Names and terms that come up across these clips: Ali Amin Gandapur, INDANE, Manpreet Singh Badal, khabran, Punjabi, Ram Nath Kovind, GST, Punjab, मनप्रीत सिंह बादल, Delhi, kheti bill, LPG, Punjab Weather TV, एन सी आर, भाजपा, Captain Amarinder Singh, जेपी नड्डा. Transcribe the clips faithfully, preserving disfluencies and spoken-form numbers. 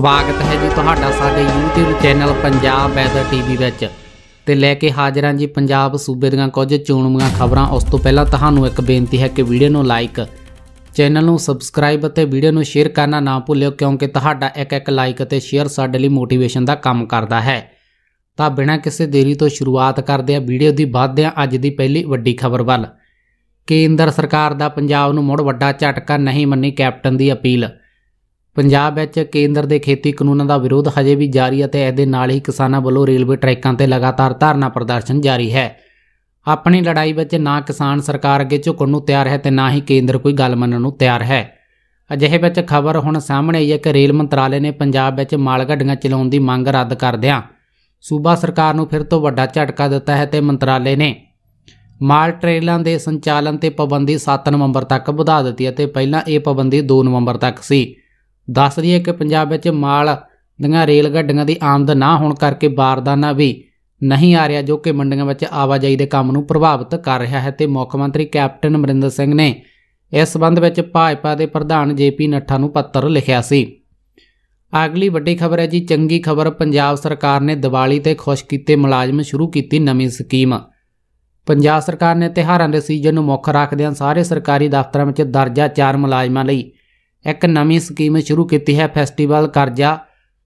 स्वागत है जी तुहाडा साडे YouTube channel Punjab weather TV विच ते लैके हाजिर हाँ जी पंजाब सूबे दीआं कुछ चोणवीआं खबरां। उस तो पहला तुहानूं एक बेनती है कि वीडियो नूं लाइक, चैनल नूं सबसक्राइब ते वीडियो नूं शेयर करना ना भुल्लिओ, क्योंकि तुहाडा एक एक लाइक ते शेयर साडे लई मोटिवेशन दा काम करदा है। तां बिना किसी देरी तो शुरुआत करदे आ वीडियो दी, वधदे आ अज दी पहली वड्डी खबर वल। केंद्र सरकार दा पंजाब नूं मुड़ वड्डा झटका, नहीं मन्नी कैप्टन दी अपील। पंजाब विच केंद्र के खेती कानूनों का विरोध हजे भी जारी है ते इहदे नाल ही किसानों वालों रेलवे ट्रैकों ते लगातार धरना प्रदर्शन जारी है। अपनी लड़ाई विच ना किसान सरकार अगे झुकण नूं तैयार है ते ना ही केंद्र कोई गल मन्नण नूं तैयार है। अजिहे विच खबर हुण सामणे आई है कि रेल मंत्राले ने पंजाब विच माल गड्डियां चलाउण दी मंग रद्द करदिआं सूबा सरकार नूं फिर तों वड्डा झटका दित्ता है ते मंत्राले ने माल ट्रेलां दे संचालन ते पाबंदी सत्त नवंबर तक वधा दित्ती है ते पहिलां इह पाबंदी दो नवंबर तक सी। दस रही है कि पंजाब विच माल दीआं रेल गड्डियां की आमद ना होने करके बारदाना भी नहीं आ रहा, जो कि मंडियों में आवाजाही के काम को प्रभावित कर रहा है। तो मुख्य मंत्री कैप्टन अमरिंदर सिंह ने इस संबंध में भाजपा के प्रधान जेपी नड्डा को पत्र लिखा सी। अगली वड्डी खबर है जी चंगी खबर, पंजाब सरकार ने दिवाली ते खुश कीते मुलाजम, शुरू की नवीं स्कीम। पंजाब सरकार ने त्यौहारों के सीजन को मुख रखदे सारे सरकारी दफ्तरों में दर्जा चार मुलाजमां लई एक नवीं स्कीम शुरू की है, फैसटिवल करजा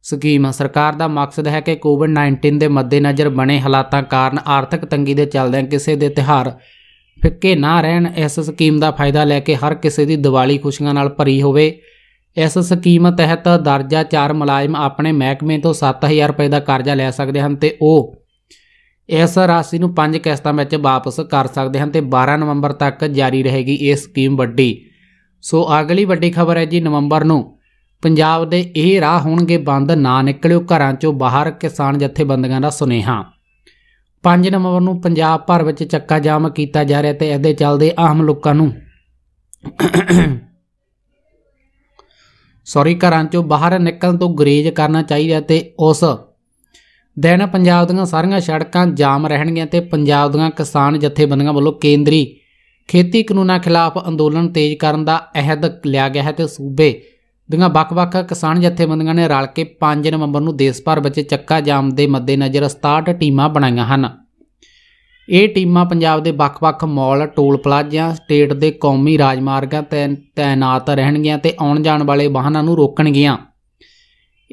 स्कीम। सरकार का मकसद है कि कोविड नाइनटीन के मद्देनज़र बने हालातों कारण आर्थिक तंगी के चलद किसी के त्यौहार फिक्के ना रहन। इस स्कीम का फायदा लैके हर किसी की दिवाली खुशियों नाल भरी होवे। इस स्कीम तहत दर्जा चार मुलाजम अपने महकमे तो सत्त हज़ार रुपये का करजा लै सकते हैं तो वह इस राशि को पांच किस्तों में वापस कर सकते हैं। तो बारह नवंबर तक जारी रहेगी ये स्कीम वड्डी। सो अगली वड्डी खबर है जी नवंबर नूं पंजाब दे इह राह होणगे बंद, ना निकलिओ घरां चों बाहर, किसान जथेबंदियां दा सुनेहा। पांच नवंबर नूं पंजाब भर विच चक्का जाम कीता जा रिहा ते इहदे चलदे आम लोकां नूं सॉरी घरां चों बाहर निकलण तों गुरेज करना चाहीदा ते उस दिन पंजाब दीआं सारीआं सड़कां जाम रहणगीआं ते पंजाब दीआं किसान जथेबंदियां ਵੱਲੋਂ केंद्री खेती कानूनों खिलाफ अंदोलन तेज करने का अहद लिया गया है। तो सूबे दीआं वख-वख किसान जथेबंदियां ने रल के पांच नवंबर को देश भर में चक्का जाम के मद्देनज़र सताहठ टीमां बनाईआं हन। ये टीमां पंजाब के वख-वख मॉल, टोल प्लाजा, स्टेट के कौमी राजमार्गां ते तैनात रहणगीआं ते आउण जाण वाले वाहनां नूं रोकणगीआं।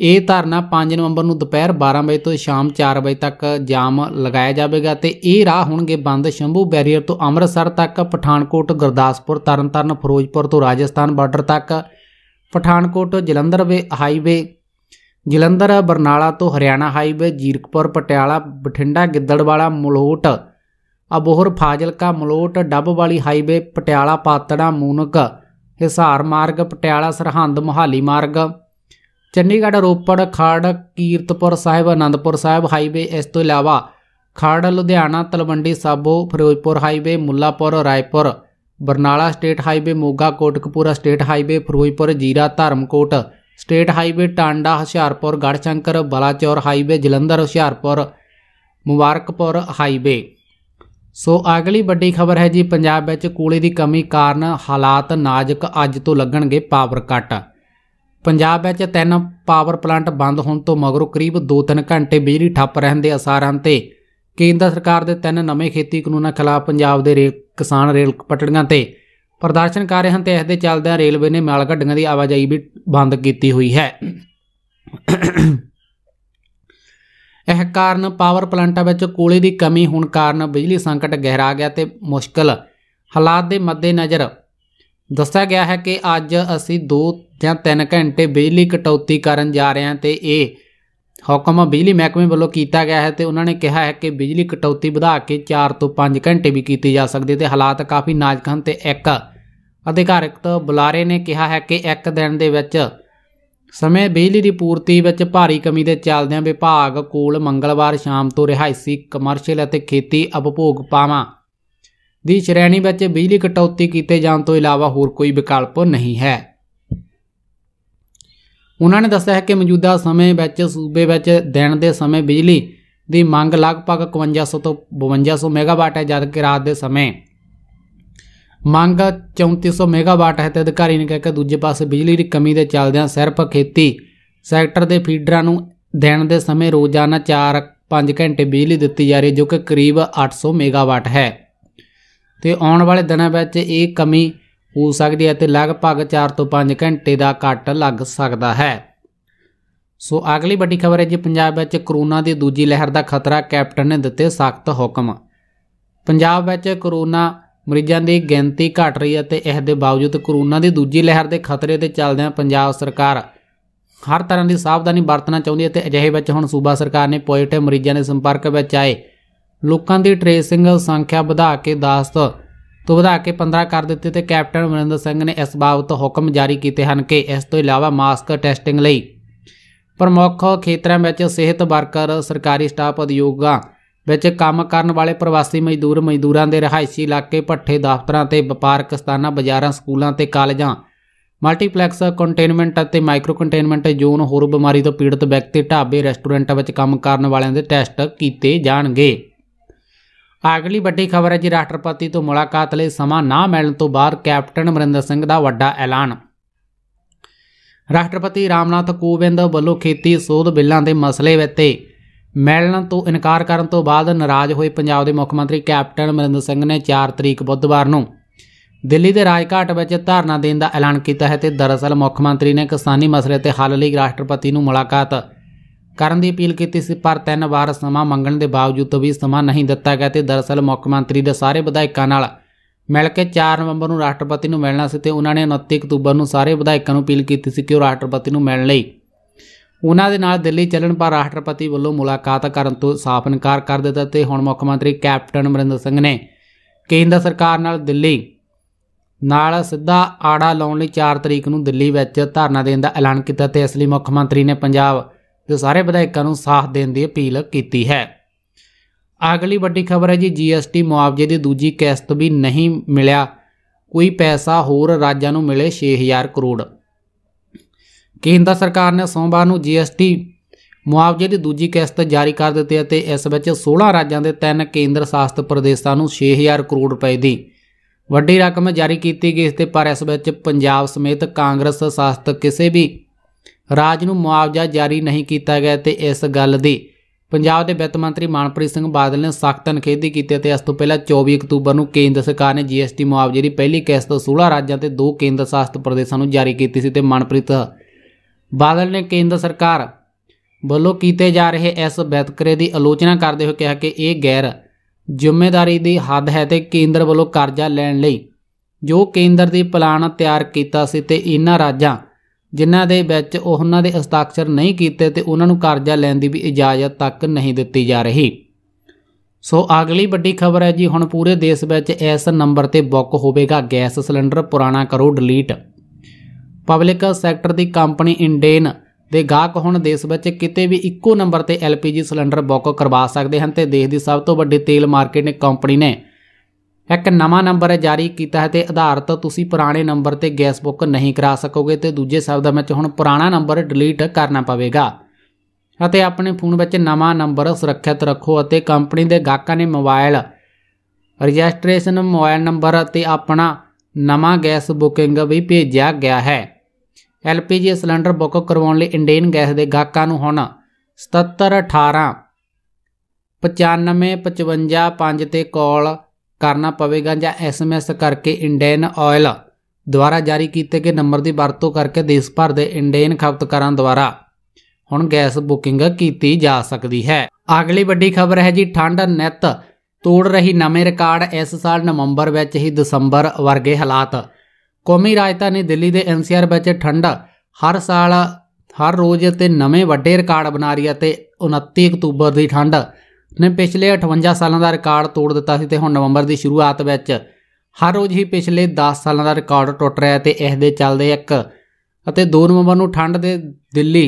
ये धरना पांच नवंबर को दोपहर बारह बजे तो शाम चार बजे तक जाम लगाया जाएगा। तो ये राह होणगे बंद शंभू बैरीयर तो अमृतसर तक, पठानकोट, गुरदासपुर, तरन तारण, फिरोजपुर तो राजस्थान बार्डर तक, पठानकोट जलंधर हाईवे, जलंधर बरनाला तो Haryana highway, Zirakpur, Patiala, Bathinda, Giddarwala, Malout, Abohar, Fazilka, Malout, Dabwali highway, Patiala Patran, Moonak, Hisar मार्ग, पटियाला सरहंद, मोहाली मार्ग, चंडीगढ़, रोपड़, खड़, कीरतपुर साहिब, आनंदपुर साहिब हाईवे। इस तो इलावा Kharar, Ludhiana, Talwandi Sabo, Ferozepur highway, Mullanpur, Raipur, Barnala state highway, Moga, Kotkapura state highway, Ferozepur, Zira, Dharamkot state highway, Tanda, Hoshiarpur, Garhshankar, Balachaur highway, Jalandhar, Hoshiarpur, Mubarakpur highway. So अगली वड्डी खबर है जी पंजाब विच कोले की कमी कारण हालात नाजुक, अज तो लगणगे पावर कट। पंजाब में तीन पावर प्लांट बंद होने तो मगरों करीब दो तीन घंटे बिजली ठप्प रहने के असार हैं। तो केंद्र सरकार के तीन नवे खेती कानूनों खिलाफ पंजाब के रेल किसान रेल पटड़ियों पर प्रदर्शन कर रहे हैं। तो इसके चलदे रेलवे ने माल गड्डियों की आवाजाही भी बंद की हुई है। इस कारण पावर प्लांटा में कोले की कमी होने कारण बिजली संकट गहरा गया। तो मुश्किल हालात के मद्देनज़र दस्सिया गया है कि अज असी दो या तीन घंटे बिजली कटौती करन जा रहे हैं। तो यह हुक्म बिजली महकमे वालों किया गया है। तो उन्होंने कहा है कि बिजली कटौती बढ़ा के चार तो पाँच घंटे भी की जा सकती। तो हालात काफ़ी नाजुक हैं। तो एक अधिकारिक बुलारे ने कहा है कि एक दिन दे विच समय बिजली की पूर्ति विच भारी कमी के चलदिआं विभाग कोल मंगलवार शाम तो रिहायशी, कमर्शियल अते खेती उपभोग पावां दी श्रेणी विच बिजली कटौती किए जाने तो इलावा होर कोई विकल्प नहीं है। उन्होंने दस्सिया है कि मौजूदा समय विच सूबे विच दिन के समय बिजली की मंग लगभग इकवंजा सौ तो बवंजा सौ मेगावाट है, जबकि रात के समय मंग चौंती सौ मेगावाट है। तो अधिकारी ने कहा कि दूजे पास बिजली की कमी के चलद सिर्फ खेती सैक्टर के फीडर दिन के समय रोजाना चार पाँच घंटे बिजली दी जा रही है, जो कि करीब आठ सौ मेगावाट है। तो आने वाले दिनों में ये कमी हो सकती है, लगभग चार तो पाँच घंटे का कट लग सकता है। सो अगली बड़ी खबर है जी, पंजाब में करोना की दूजी लहर का खतरा, कैप्टन ने दिए सख्त हुक्म। पंजाब में करोना मरीजों की गिनती घट रही है, इस दे बावजूद करोना की दूजी लहर के खतरे के चलदे पंजाब सरकार हर तरह की सावधानी वरतना चाहती है। तो अजिहे हुण सूबा सरकार ने पॉजिटिव मरीजों के संपर्क में आए लोगों की ट्रेसिंग संख्या बढ़ा के दस तो बढ़ा के पंद्रह कर दिती। तो कैप्टन अमरिंदर सिंह ने इस बाबत हुक्म जारी किए हैं कि इस तो इलावा मास्क टैसटिंग प्रमुख खेतरों में सेहत वर्कर, सरकारी स्टाफ, उद्योगों में काम करने वाले प्रवासी मजदूर, मजदूरों के रिहायशी इलाके, भट्ठे, दफ्तरों के व्यापारक स्थाना, बाजारों, स्कूलों के कॉलेजों, मल्टीपलैक्स, कंटेनमेंट और माइक्रो कंटेनमेंट जोन, होर बीमारी तो पीड़ित व्यक्ति, ढाबे, रेस्टोरेंट में काम करने वालों के टैसट किए जाएंगे। अगली वड्डी खबर है जी, राष्ट्रपति तो मुलाकात लिए समा ना मिलने तो बाद कैप्टन अमरिंदर सिंह का वड्डा ऐलान। राष्ट्रपति रामनाथ कोविंद वालों खेती सोध बिलों के मसले मिलने तो इनकार करने तो बाद नाराज़ हुए पंजाब के मुख्यमंत्री कैप्टन अमरिंदर सिंह ने चार तरीक बुधवार को दिल्ली के राजघाट में धरना देने का ऐलान किया है। तो दरअसल मुख्यमंत्री ने किसानी मसले के हल लिए राष्ट्रपति को मुलाकात करने की अपील की सी, पर तीन बार समा मंगने के बावजूद भी समा नहीं दिता गया। तो दरअसल मुख्यमंत्री के सारे विधायकों नाल मिल के चार नवंबर को राष्ट्रपति को मिलना सी। तो उन्होंने उनतीस अक्तूबर को सारे विधायकों को अपील की सी कि वह राष्ट्रपति को मिलने लई उन्होंने नाल दिल्ली चलन, पर राष्ट्रपति वालों मुलाकात करने तो साफ इनकार कर दिता। तो हुण मुख्यमंत्री कैप्टन अमरिंदर सिंह ने केंद्र सरकार नाल दिल्ली नाल सीधा आड़ा लाने लई चार तरीक नूं दिल्ली विच धरना देण दा ऐलान कीता। तो इसलिए मुख्यमंत्री ने पंजाब जो सारे विधायकों को साथ देने की अपील की है। अगली बड़ी खबर है जी, जी एस टी मुआवजे की दूजी किस्त भी नहीं मिलिया, कोई पैसा होर राज्यों को मिले छे हज़ार करोड़। केंद्र सरकार ने सोमवार को जी एस टी मुआवजे की दूजी किस्त जारी कर दी है। तो इस विच सोलह राज्यों के तीन केंद्र शासित प्रदेशों को छे हज़ार करोड़ रुपए की वड्डी रकम जारी की गई। इस पर इस विच पंजाब समेत कांग्रेस शासित किसी भी राज नूं मुआवजा जारी नहीं किया गया। तो इस गल दी पंजाब के वित्त मंत्री मनप्रीत सिंह बादल ने सख्त निखेधी की। इस तो पहले चौबीस अक्तूबर को केंद्र सरकार ने जी एस टी मुआवजे की पहली किस्त सोलह राज्यों के दो केंद्र शासित प्रदेशों को जारी की थी। तो मनप्रीत बादल ने केंद्र सरकार वालों किए जा रहे इस बैतकरे की आलोचना करते हुए कहा कि यह गैर जिम्मेदारी की हद है। तो केंद्र वालों कर्जा लैण लई जो केंद्र की प्लान तैयार किया सी, ते इन्हां राज्यां जिन्हां दे विच उन्हां दे हस्ताक्षर नहीं कीते ते उन्हां नूं कर्जा लैण दी भी इजाज़त तक नहीं दित्ती जा रही। सो अगली वड्डी खबर है जी, हुण पूरे देश विच इस नंबर ते बुक होवेगा गैस सिलेंडर, पुराना करो डिलीट। पब्लिक सैक्टर की कंपनी इंडेन ਦੇ ਗਾਹਕ ਹੁਣ ਦੇਸ਼ ਵਿੱਚ ਕਿਤੇ ਵੀ ਇੱਕੋ ਨੰਬਰ ਤੇ ਐਲ ਪੀ ਜੀ ਸਿਲੰਡਰ ਬੁੱਕ ਕਰਵਾ ਸਕਦੇ ਹਨ। ਤੇ ਦੇਸ਼ ਦੀ ਸਭ ਤੋਂ ਵੱਡੀ ਤੇਲ ਮਾਰਕੀਟ ਨੇ ਕੰਪਨੀ ਨੇ ਇੱਕ ਨਵਾਂ ਨੰਬਰ ਜਾਰੀ ਕੀਤਾ ਹੈ ਤੇ ਆਧਾਰਿਤ ਤੁਸੀਂ ਪੁਰਾਣੇ ਨੰਬਰ ਤੇ ਗੈਸ ਬੁੱਕ ਨਹੀਂ ਕਰਾ ਸਕੋਗੇ। ਤੇ ਦੂਜੇ ਸ਼ਬਦਾਂ ਵਿੱਚ ਹੁਣ ਪੁਰਾਣਾ ਨੰਬਰ ਡਿਲੀਟ ਕਰਨਾ ਪਵੇਗਾ ਅਤੇ ਆਪਣੇ ਫੋਨ ਵਿੱਚ ਨਵਾਂ ਨੰਬਰ ਸੁਰੱਖਿਅਤ ਰੱਖੋ। ਅਤੇ ਕੰਪਨੀ ਦੇ ਗਾਹਕਾਂ ਨੇ ਮੋਬਾਈਲ ਰਜਿਸਟ੍ਰੇਸ਼ਨ ਮੋਬਾਈਲ ਨੰਬਰ ਅਤੇ ਆਪਣਾ ਨਵਾਂ ਗੈਸ ਬੁਕਿੰਗ ਵੀ ਭੇਜਿਆ ਗਿਆ ਹੈ। L P G cylinder book करवाने इंडेन गैस के गाहकों को हुण सतर अठारह पचानवे पचवंजा पाँच ते कॉल करना पवेगा या एस एम एस करके इंडेन ऑयल द्वारा जारी किए गए नंबर की वरतों करके देश भर के इंडेन खपतकारां द्वारा हुण गैस बुकिंग की जा सकती है। अगली वड्डी खबर है जी, ठंड नित तोड़ रही नवे रिकॉर्ड, इस साल नवंबर में ही दसंबर वर्गे हालात। कौमी राजधानी दिल्ली के एन सी आर में ठंड हर साल हर रोज़ ते नवे वड्डे रिकॉर्ड बना रही है। तो उनती अक्तूबर की ठंड ने पिछले अठवंजा सालों का रिकॉर्ड तोड़ दिता सी। हुण नवंबर की शुरुआत में हर रोज़ ही पिछले दस सालों का रिकॉर्ड टुट रहा है। तो इसके चलते एक अते दो नवंबर को ठंड के दिल्ली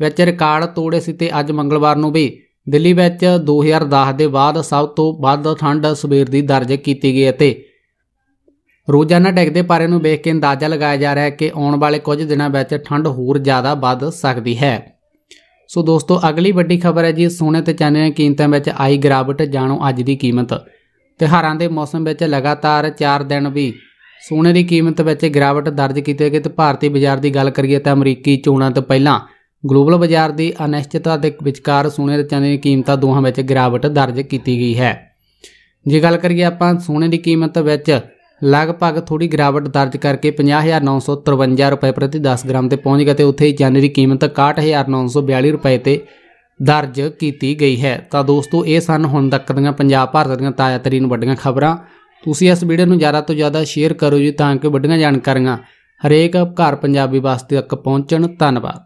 में रिकॉर्ड तोड़े सी। तो अज मंगलवार को भी दिल्ली में दो हज़ार दस के बाद सब तो वध ठंड सवेर की दर्ज की गई है। तो रोजाना डिगते पारे नूं वेख के अंदाज़ा लगाया जा रहा है कि आने वाले कुछ दिनों में ठंड होर ज़्यादा बढ़ सकती है। सो दोस्तों अगली बड़ी खबर है जी, सोने ते चांदी दी कीमतां में आई गिरावट, जाणो अज की कीमत। त्योहारों के मौसम में लगातार चार दिन भी सोने की कीमत में गिरावट दर्ज की गई। तो भारतीय बाजार की गल करिए तो अमरीकी चोणां तो पहलां ग्लोबल बाजार की अनिश्चितता के विचकार सोने ते चने की कीमतां दोहां विच गिरावट दर्ज की गई है। जे गल करिए आपां सोने की कीमत विच लगभग थोड़ी गिरावट दर्ज करके पाँह हज़ार नौ सौ तिरवंजा रुपए प्रति दस ग्राम तक पहुँच गए तो उत्थे चने की कीमत इकसठ हज़ार नौ सौ बयाली रुपए ते दर्ज की गई है। तो दोस्तों ये सन हुण तक दीयां पंजाब भारत दीयां ताज़ा तरीन वड्डियां खबरां। तुसीं इस वीडियो नूं ज़्यादा तो ज़्यादा शेयर करो जी तां कि वड्डियां जानकारियां हरेक घर पंजाबी वास्ते तक पहुँचण। धन्नवाद।